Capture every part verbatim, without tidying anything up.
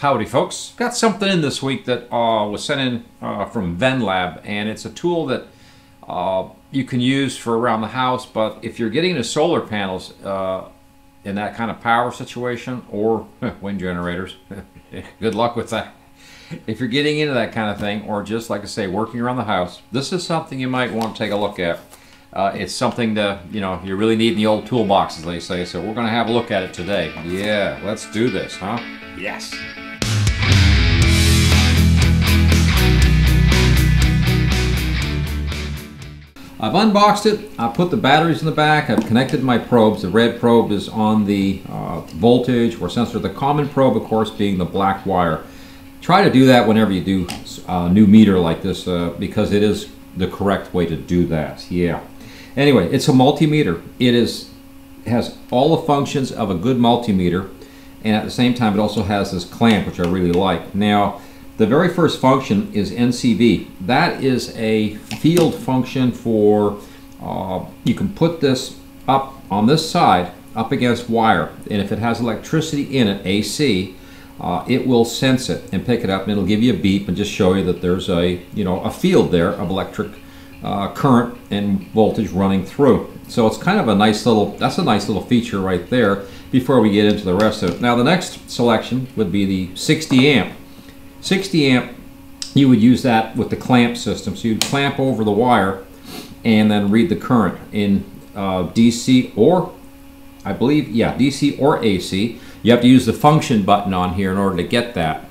Howdy folks, got something in this week that uh, was sent in uh, from VenLab, and it's a tool that uh, you can use for around the house, but if you're getting into solar panels uh, in that kind of power situation or wind generators, good luck with that. If you're getting into that kind of thing, or just like I say, working around the house, this is something you might want to take a look at. Uh, it's something to, you know, you really need in the old toolbox, as they say, so we're going to have a look at it today. Yeah, let's do this, huh? Yes. I've unboxed it, I put the batteries in the back, I've connected my probes. The red probe is on the uh, voltage or sensor, the common probe of course being the black wire. Try to do that whenever you do a new meter like this uh, because it is the correct way to do that, yeah. Anyway, it's a multimeter. It is has all the functions of a good multimeter, and at the same time it also has this clamp, which I really like. Now, the very first function is N C V. That is a field function for, uh, you can put this up on this side, up against wire, and if it has electricity in it, A C, uh, it will sense it and pick it up, and it'll give you a beep and just show you that there's a, you know, a field there of electric uh, current and voltage running through. So it's kind of a nice little, that's a nice little feature right there before we get into the rest of it. Now the next selection would be the sixty amp. sixty amp, you would use that with the clamp system. So you'd clamp over the wire and then read the current in uh, D C or, I believe, yeah, D C or A C. You have to use the function button on here in order to get that.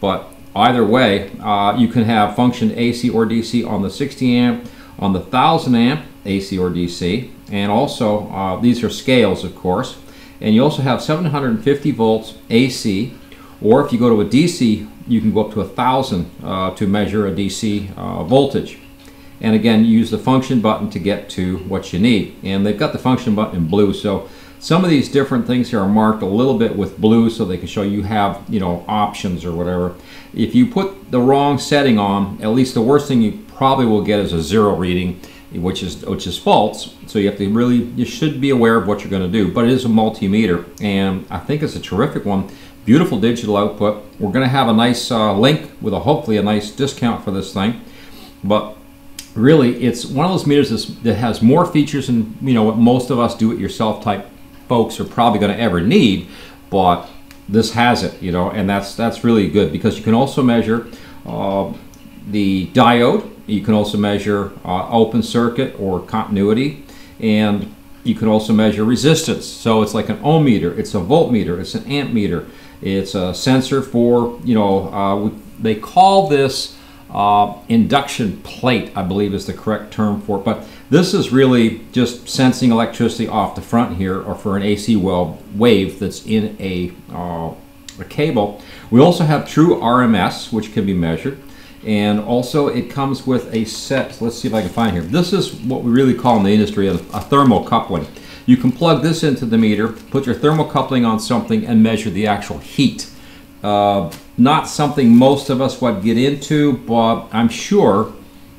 But either way, uh, you can have function A C or D C on the sixty amp, on the one thousand amp, A C or D C, and also uh, these are scales, of course. And you also have seven hundred fifty volts A C, or if you go to a D C, you can go up to one thousand uh, to measure a D C uh, voltage. And again, use the function button to get to what you need. And they've got the function button in blue, so some of these different things here are marked a little bit with blue so they can show you have, you know, options or whatever. If you put the wrong setting on, at least the worst thing you probably will get is a zero reading, which is which is false. So you have to really, you should be aware of what you're going to do. But it is a multimeter, and I think it's a terrific one. Beautiful digital output. We're going to have a nice uh, link with a hopefully a nice discount for this thing. But really, it's one of those meters that's, that has more features than, you know, what most of us do-it-yourself type folks are probably going to ever need. But this has it, you know, and that's that's really good because you can also measure uh, the diode. You can also measure uh, open circuit or continuity, and you can also measure resistance. So it's like an ohm meter, it's a voltmeter, it's an amp meter. It's a sensor for, you know, uh, they call this uh, induction plate, I believe is the correct term for it. But this is really just sensing electricity off the front here, or for an A C well wave that's in a, uh, a cable. We also have true R M S, which can be measured. And also it comes with a set, let's see if I can find here. This is what we really call in the industry a, a thermocoupling. You can plug this into the meter, put your thermocoupling on something, and measure the actual heat. Uh, not something most of us would get into, but I'm sure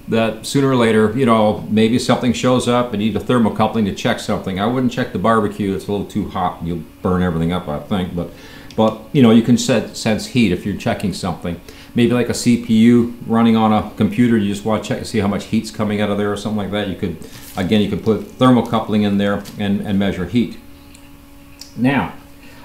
that sooner or later, you know, maybe something shows up and you need a thermocoupling to check something. I wouldn't check the barbecue, it's a little too hot and you'll burn everything up, I think. But, but you know, you can set, sense heat if you're checking something. Maybe like a C P U running on a computer, you just want to check and see how much heat's coming out of there or something like that. You could, again, you could put thermocoupling in there and, and measure heat. Now,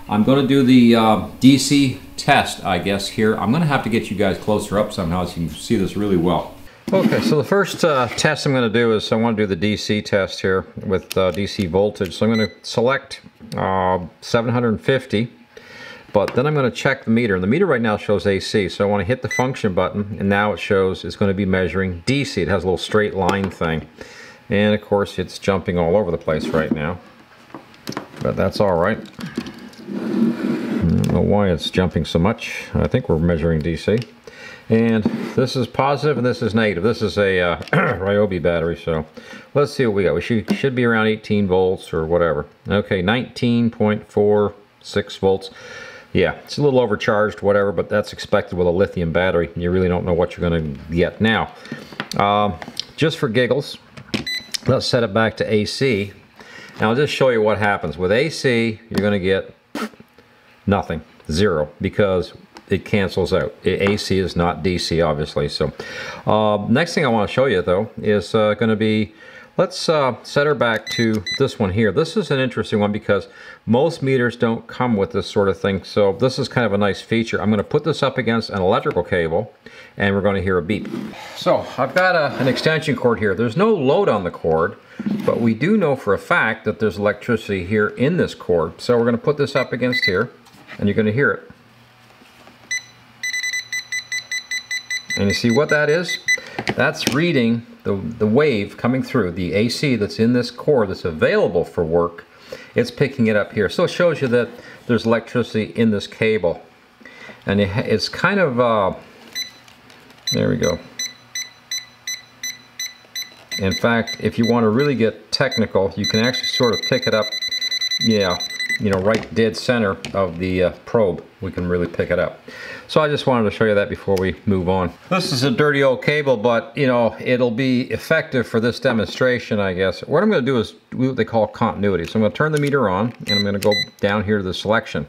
I'm going to do the uh, D C test, I guess, here. I'm going to have to get you guys closer up somehow so you can see this really well. Okay, so the first uh, test I'm going to do is I want to do the D C test here with uh, D C voltage. So I'm going to select uh, seven hundred fifty. But then I'm going to check the meter, and the meter right now shows A C, so I want to hit the function button, and now it shows it's going to be measuring D C. It has a little straight line thing, and of course it's jumping all over the place right now, but that's all right. I don't know why it's jumping so much. I think we're measuring D C, and this is positive and this is negative. This is a uh, Ryobi battery, so let's see what we got. We should, should be around eighteen volts or whatever. Okay, nineteen point four six volts. Yeah, it's a little overcharged, whatever, but that's expected with a lithium battery. You really don't know what you're going to get. Now, uh, just for giggles, let's set it back to A C. And I'll just show you what happens. With A C, you're going to get nothing, zero, because it cancels out. A C is not D C, obviously. So uh, next thing I want to show you though is uh, going to be, let's uh, set her back to this one here. This is an interesting one because most meters don't come with this sort of thing. So this is kind of a nice feature. I'm gonna put this up against an electrical cable and we're gonna hear a beep. So I've got a, an extension cord here. There's no load on the cord, but we do know for a fact that there's electricity here in this cord. So we're gonna put this up against here and you're gonna hear it. And you see what that is? That's reading the, the wave coming through, the A C that's in this cord that's available for work. It's picking it up here. So it shows you that there's electricity in this cable. And it, it's kind of, uh, there we go. In fact, if you want to really get technical, you can actually sort of pick it up, yeah, you know, right dead center of the uh, probe. We can really pick it up. So I just wanted to show you that before we move on. This is a dirty old cable, but you know, it'll be effective for this demonstration, I guess. What I'm gonna do is do what they call continuity. So I'm gonna turn the meter on and I'm gonna go down here to the selection.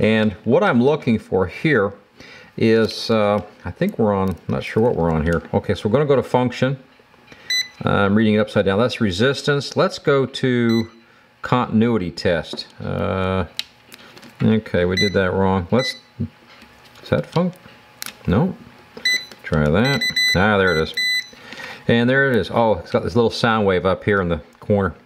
And what I'm looking for here is, uh, I think we're on, I'm not sure what we're on here. Okay, so we're gonna go to function. Uh, I'm reading it upside down. That's resistance. Let's go to continuity test. Uh, Okay, we did that wrong. Let's, is that fun? No, try that. Ah, there it is. And there it is. Oh, it's got this little sound wave up here in the corner.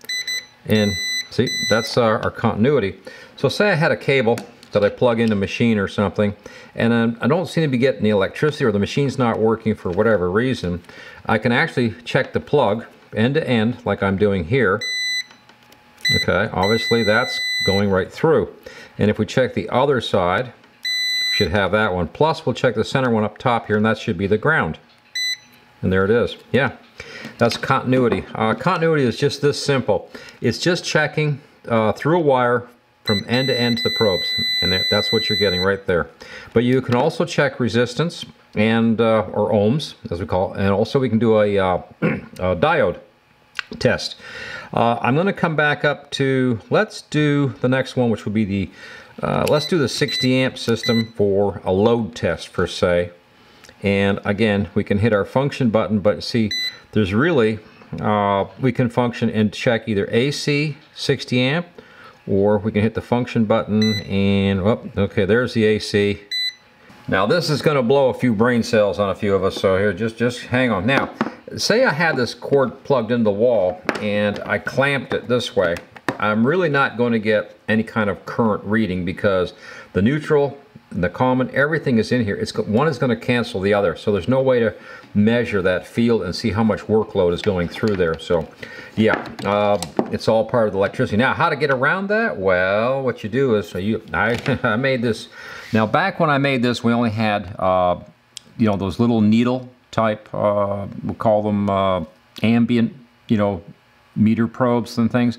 And see, that's our, our continuity. So say I had a cable that I plug in a machine or something, and I'm, I don't seem to be getting the electricity or the machine's not working for whatever reason. I can actually check the plug end to end like I'm doing here. Okay, obviously that's going right through. And if we check the other side, we should have that one. Plus we'll check the center one up top here and that should be the ground. And there it is. Yeah, that's continuity. Uh, continuity is just this simple. It's just checking uh, through a wire from end to end to the probes. And that's what you're getting right there. But you can also check resistance and uh, or ohms, as we call it. And also we can do a, uh, a diode test. Uh, I'm going to come back up to, let's do the next one, which would be the, uh, let's do the sixty amp system for a load test per se. And again, we can hit our function button, but see, there's really, uh, we can function and check either A C sixty amp, or we can hit the function button and, oh, okay, there's the A C. Now this is going to blow a few brain cells on a few of us, so here, just, just hang on. Now, say I had this cord plugged into the wall and I clamped it this way. I'm really not going to get any kind of current reading because the neutral, the common, everything is in here. It's, one is going to cancel the other. So there's no way to measure that field and see how much workload is going through there. So yeah, uh, it's all part of the electricity. Now, how to get around that? Well, what you do is, so you, I, I made this. Now, back when I made this, we only had, uh, you know, those little needle type, uh, we'll call them uh, ambient, you know, meter probes and things.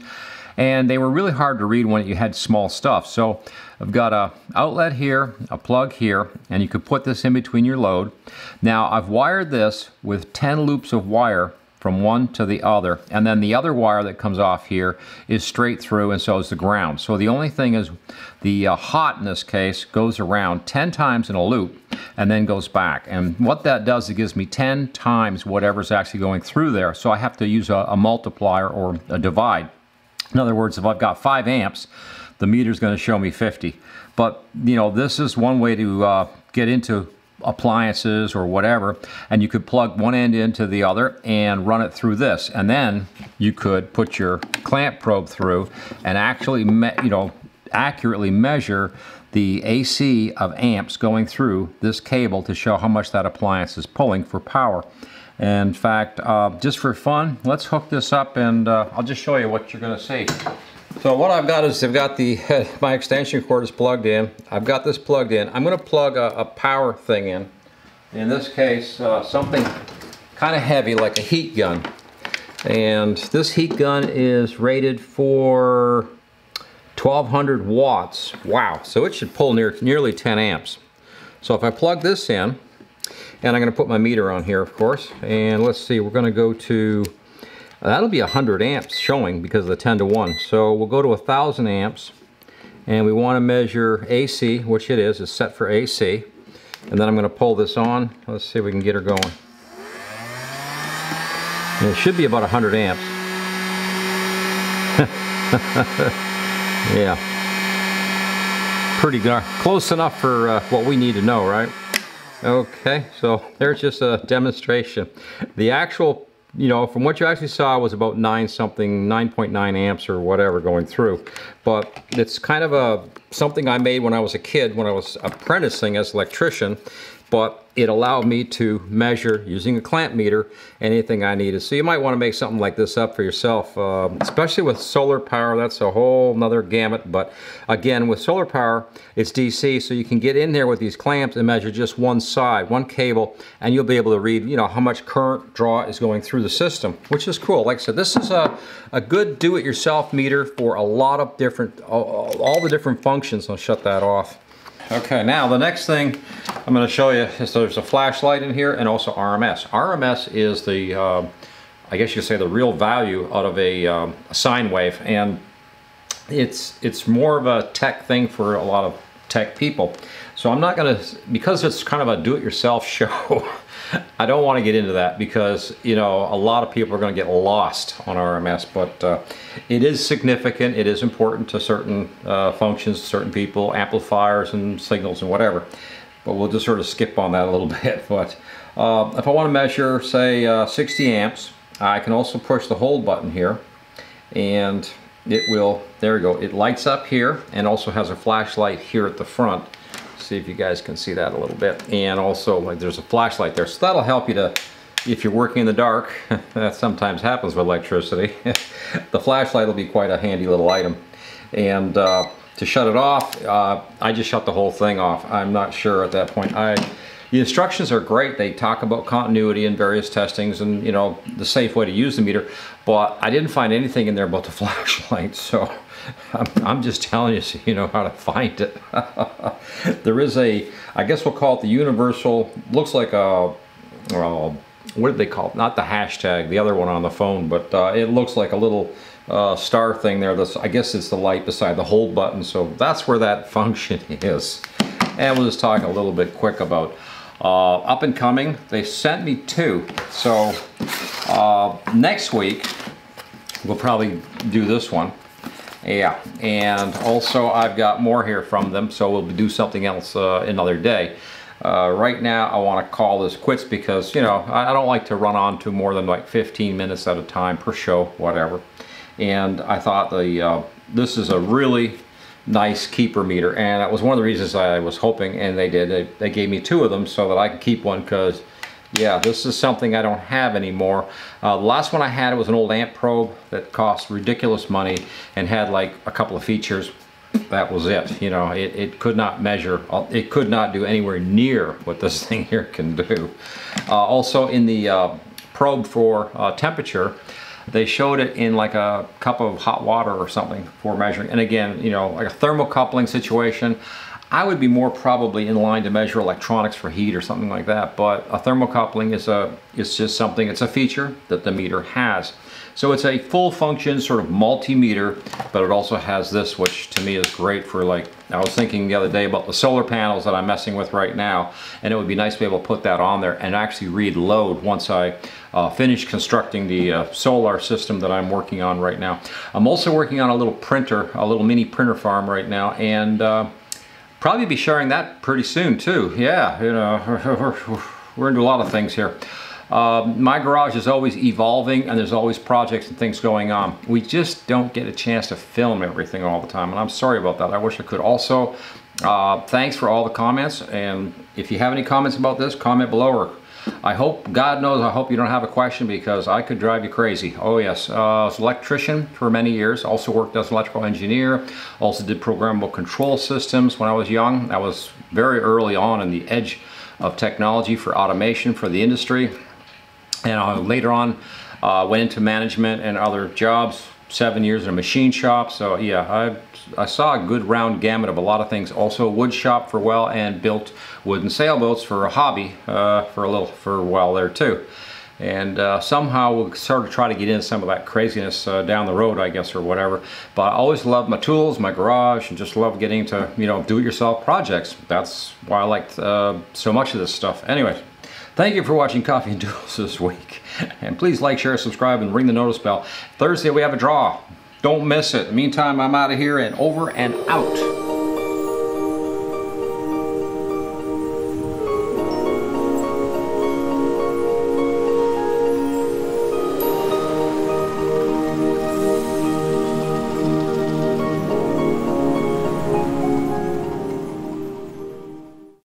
And they were really hard to read when you had small stuff. So I've got a outlet here, a plug here, and you could put this in between your load. Now I've wired this with ten loops of wire from one to the other. And then the other wire that comes off here is straight through, and so is the ground. So the only thing is the uh, hot in this case goes around ten times in a loop and then goes back. And what that does, it gives me ten times whatever's actually going through there. So I have to use a, a multiplier or a divide. In other words, if I've got five amps, the meter's gonna show me fifty. But you know, this is one way to uh, get into appliances or whatever, and you could plug one end into the other and run it through this, and then you could put your clamp probe through and actually me you know accurately measure the A C of amps going through this cable to show how much that appliance is pulling for power. And in fact, uh, just for fun, let's hook this up and uh, I'll just show you what you're gonna see. So what I've got is I've got the, my extension cord is plugged in. I've got this plugged in. I'm going to plug a, a power thing in. In this case, uh, something kind of heavy like a heat gun. And this heat gun is rated for twelve hundred watts. Wow. So it should pull near, nearly ten amps. So if I plug this in, and I'm going to put my meter on here, of course. And let's see, we're going to go to, that'll be one hundred amps showing because of the ten to one. So we'll go to one thousand amps and we want to measure A C, which it is, it's set for A C. And then I'm going to pull this on. Let's see if we can get her going. And it should be about one hundred amps. Yeah. Pretty good. Close enough for uh, what we need to know, right? Okay, so there's just a demonstration. The actual, you know, from what you actually saw was about nine something, nine point nine amps or whatever going through. But it's kind of a something I made when I was a kid, when I was apprenticing as an electrician. But it allowed me to measure, using a clamp meter, anything I needed. So you might want to make something like this up for yourself, uh, especially with solar power. That's a whole nother gamut. But again, with solar power, it's D C, so you can get in there with these clamps and measure just one side, one cable, and you'll be able to read, you know, how much current draw is going through the system, which is cool. Like I said, this is a, a good do-it-yourself meter for a lot of different, all, all the different functions. I'll shut that off. Okay, now the next thing I'm going to show you is there's a flashlight in here and also R M S. R M S is the, uh, I guess you could say, the real value out of a, um, a sine wave, and it's it's more of a tech thing for a lot of tech people. So I'm not going to, because it's kind of a do-it-yourself show, I don't want to get into that because, you know, a lot of people are going to get lost on R M S, but uh, it is significant. It is important to certain uh, functions, certain people, amplifiers and signals and whatever. But we'll just sort of skip on that a little bit. But uh, if I want to measure, say, uh, sixty amps, I can also push the hold button here, and it will, there we go, it lights up here and also has a flashlight here at the front. See if you guys can see that a little bit. And also, like, there's a flashlight there, so that'll help you to, if you're working in the dark, that sometimes happens with electricity. The flashlight will be quite a handy little item. And uh, to shut it off, uh, I just shut the whole thing off. I'm not sure at that point. I the instructions are great. They talk about continuity and various testings and, you know, the safe way to use the meter, but I didn't find anything in there about the flashlight, so I'm, I'm just telling you so you know how to find it. There is a, I guess we'll call it the universal, looks like a, well, what did they call it? Not the hashtag, the other one on the phone, but uh, it looks like a little uh, star thing there. That's, I guess it's the light beside the hold button, so that's where that function is. And we'll just talk a little bit quick about Uh, up and coming. They sent me two, so uh, next week we'll probably do this one. Yeah, and also I've got more here from them, so we'll do something else uh, another day. Uh, right now I want to call this quits because, you know, I don't like to run on to more than like fifteen minutes at a time per show, whatever. And I thought the uh, this is a really nice keeper meter, and that was one of the reasons I was hoping, and they did. They, they gave me two of them so that I could keep one, because, yeah, this is something I don't have anymore. Uh, the last one I had was an old amp probe that cost ridiculous money and had like a couple of features. That was it. You know, it, it could not measure, it could not do anywhere near what this thing here can do. Uh, also in the uh, probe for uh, temperature, they showed it in like a cup of hot water or something for measuring. And again, you know, like a thermocoupling situation, I would be more probably in line to measure electronics for heat or something like that. But a thermocoupling is a, it's just something, it's a feature that the meter has. So it's a full function sort of multimeter, but it also has this, which to me is great for, like, I was thinking the other day about the solar panels that I'm messing with right now, and it would be nice to be able to put that on there and actually read load once I uh, finish constructing the uh, solar system that I'm working on right now. I'm also working on a little printer, a little mini printer farm right now, and uh, probably be sharing that pretty soon too. Yeah, you know, we're into a lot of things here. Uh, my garage is always evolving, and there's always projects and things going on. We just don't get a chance to film everything all the time, and I'm sorry about that. I wish I could. Also, uh, thanks for all the comments, and if you have any comments about this, comment below. Or I hope, God knows, I hope you don't have a question, because I could drive you crazy. Oh yes, uh, I was an electrician for many years, also worked as an electrical engineer, also did programmable control systems when I was young. I was very early on in the edge of technology for automation for the industry. And uh, later on, uh, went into management and other jobs, seven years in a machine shop. So yeah, I, I saw a good round gamut of a lot of things. Also a wood shop for a while, and built wooden sailboats for a hobby, uh, for a little, for a while there too. and uh, somehow we'll start to try to get in some of that craziness uh, down the road, I guess, or whatever. But I always love my tools, my garage, and just love getting to, you know, do-it-yourself projects. That's why I liked uh, so much of this stuff. Anyway, thank you for watching Coffee and Tools this week. And please like, share, subscribe, and ring the notice bell. Thursday we have a draw. Don't miss it. In the meantime, I'm out of here, and over and out.